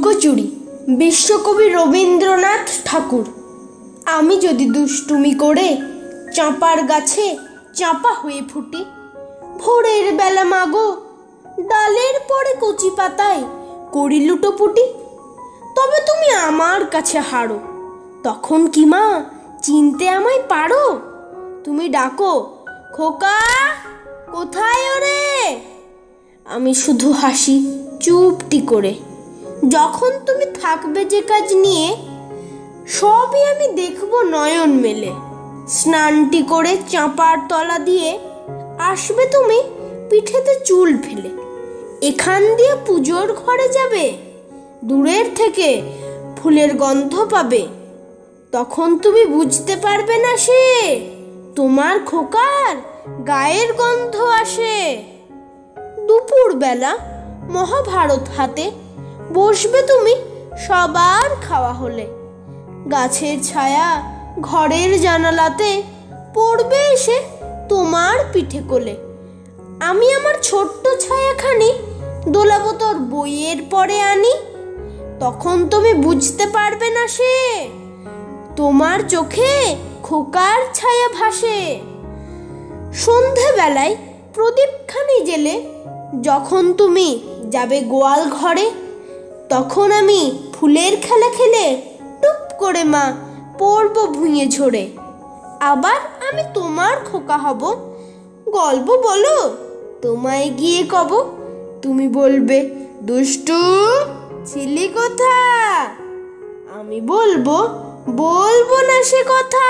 লুকোচুরি বিশ্বকবি রবীন্দ্রনাথ ঠাকুর। আমি যদি দুষ্টুমি করে চাঁপার গাছে চাঁপা হয়ে ফুটি, ভোরের বেলা মাগো ডালের পরে কচি পাতায় করি লুটোপুটি, তবে তুমি আমার কাছে হারো, তখন কি মা চিনতে আমায় পারো? তুমি ডাকো খোকা কোথায় ওরে, আমি শুধু হাসি চুপটি করে। যখন তুমি থাকবে যে কাজ নিয়ে, সবই আমি দেখব নয়ন মেলে। স্নানটি করে চাঁপার তলা দিয়ে আসবে তুমি পিঠেতে চুল ফেলে, এখান দিয়ে পুজোর ঘরে যাবে, দূরের থেকে ফুলের গন্ধ পাবে, তখন তুমি বুঝতে পারবে না সে তোমার খোকার গায়ের গন্ধ আসে। দুপুরবেলা মহাভারত হাতে বসবে তুমি সবার খাওয়া হলে, গাছের ছায়া ঘরের জানালাতে পড়বে এসে তোমার পিঠে কোলে। আমি আমার ছোট্ট ছায়াখানি দোলাবো তোর বইয়ের পরে আনি, তখন তুমি বুঝতে পারবে না সে তোমার চোখে খোকার ছায়া ভাসে। সন্ধেবেলায় প্রদীপখানি জেলে যখন তুমি যাবে গোয়াল ঘরে, তখন আমি ফুলের খেলা খেলে টুপ করে মা পড়ব ভুঁয়ে ঝরে। আবার আমি তোমার খোকা হব, গল্প বলো তোমায় গিয়ে কব, তুমি বলবে দুষ্টু ছিলি কোথা, আমি বলবো বলবো না সে কথা।